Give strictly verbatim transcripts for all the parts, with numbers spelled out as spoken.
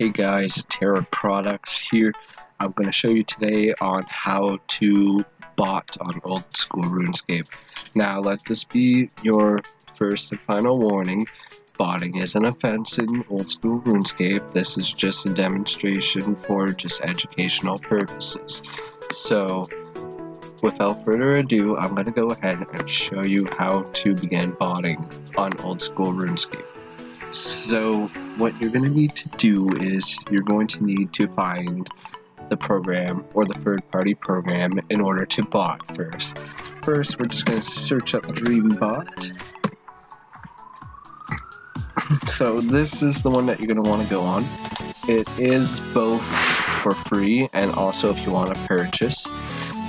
Hey guys, TerroRProductZ here. I'm going to show you today on how to bot on Old School RuneScape. Now let this be your first and final warning. Botting is an offense in Old School RuneScape. This is just a demonstration for just educational purposes. So without further ado, I'm going to go ahead and show you how to begin botting on Old School RuneScape. So what you're going to need to do is you're going to need to find the program or the third-party program in order to bot first. First, we're just going to search up DreamBot. So this is the one that you're going to want to go on. It is both for free and also if you want to purchase.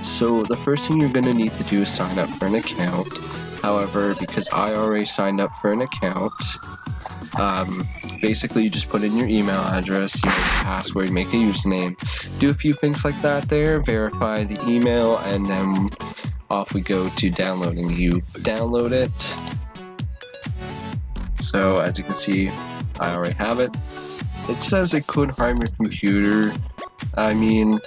So the first thing you're going to need to do is sign up for an account. However, because I already signed up for an account, Um, basically you just put in your email address, you make a password, make a username, do a few things like that there, verify the email, and then off we go to downloading. You download it. So as you can see, I already have it. It says it could harm your computer. I mean,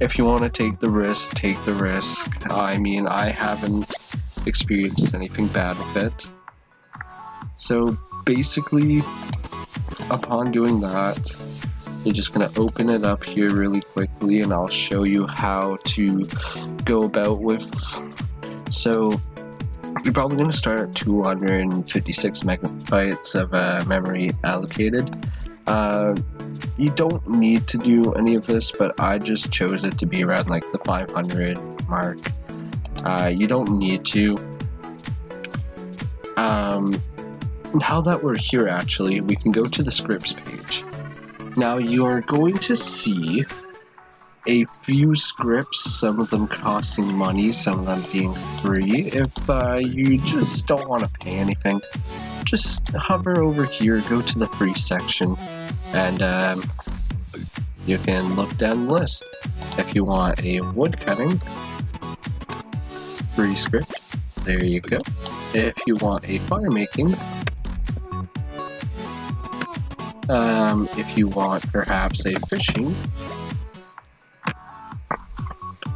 if you want to take the risk, take the risk. I mean, I haven't experienced anything bad with it. So basically, upon doing that, you're just going to open it up here really quickly and I'll show you how to go about with. So you're probably going to start at two hundred fifty-six megabytes of uh, memory allocated. Uh, you don't need to do any of this, but I just chose it to be around like the five hundred mark. Uh, you don't need to. Um, Now that we're here, actually, we can go to the scripts page. Now you're going to see a few scripts, some of them costing money, some of them being free. If uh, you just don't want to pay anything, just hover over here, go to the free section, and um, you can look down the list. If you want a wood cutting, free script, there you go. If you want a fire making, Um, if you want perhaps a fishing,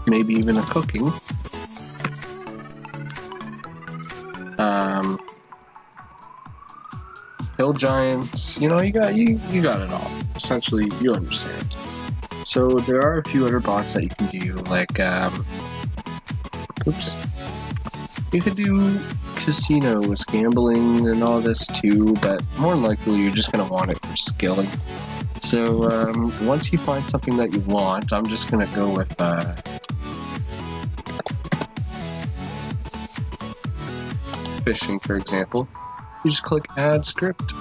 maybe even a cooking, um, hill giants, you know, you got you, you got it all. Essentially, you understand. So there are a few other bots that you can do, like, um, oops, you could do casinos, gambling, and all this too, but more than likely you're just going to want it for skilling. So um, once you find something that you want, I'm just going to go with uh, fishing, for example. You just click add script.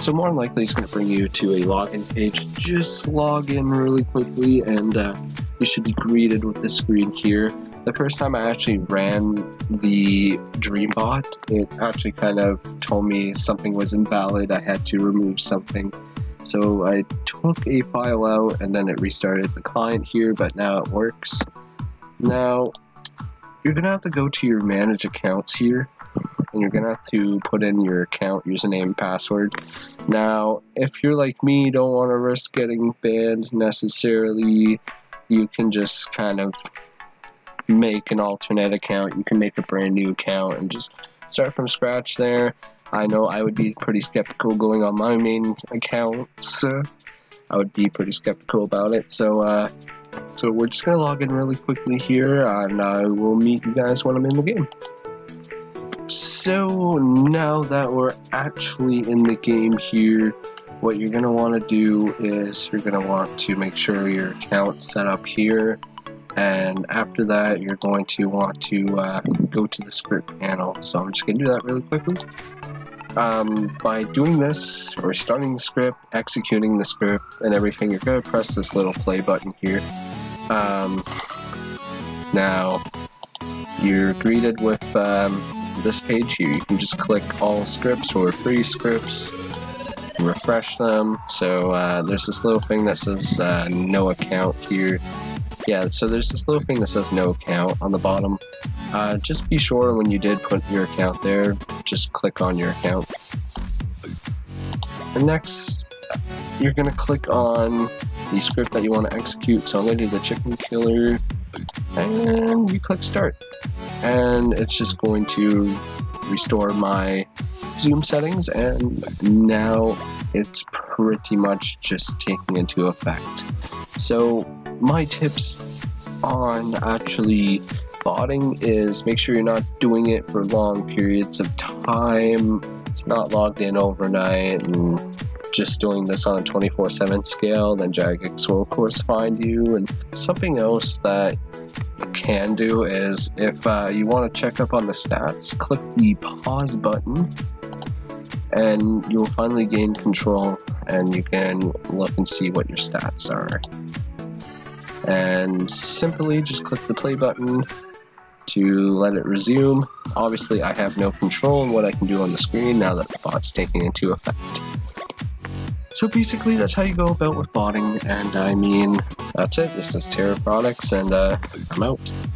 So more than likely it's going to bring you to a login page. Just log in really quickly and uh, you should be greeted with this screen here. The first time I actually ran the DreamBot, it actually kind of told me something was invalid, I had to remove something. So I took a file out and then it restarted the client here, but now it works. Now, you're going to have to go to your manage accounts here, and you're going to have to put in your account, username, and password. Now, if you're like me, don't want to risk getting banned necessarily, you can just kind of make an alternate account. You can make a brand new account and just start from scratch there. I know I would be pretty skeptical going on my main account, so I would be pretty skeptical about it. So uh, so we're just going to log in really quickly here and I will meet you guys when I'm in the game. So now that we're actually in the game here, what you're going to want to do is you're going to want to make sure your account's set up here. And after that, you're going to want to uh, go to the script panel. So I'm just going to do that really quickly. Um, by doing this, or starting the script, executing the script, and everything, you're going to press this little play button here. Um, now, you're greeted with um, this page here. You can just click all scripts or free scripts, refresh them. So uh, there's this little thing that says uh, no account here. Yeah, so there's this little thing that says no account on the bottom. Uh, just be sure when you did put your account there, just click on your account. And next, you're going to click on the script that you want to execute. So I'm going to do the chicken killer, and you click start. And it's just going to restore my zoom settings, and now it's pretty much just taking into effect. So my tips on actually botting is make sure you're not doing it for long periods of time. It's not logged in overnight and just doing this on a twenty-four seven scale, then Jagex will of course find you. And something else that you can do is if uh, you want to check up on the stats, click the pause button and you'll finally gain control and you can look and see what your stats are. And simply just click the play button to let it resume. Obviously I have no control on what I can do on the screen now that the bot's taking into effect. So basically that's how you go about with botting, and I mean, that's it. This is TerroRProductZ, and uh, I'm out.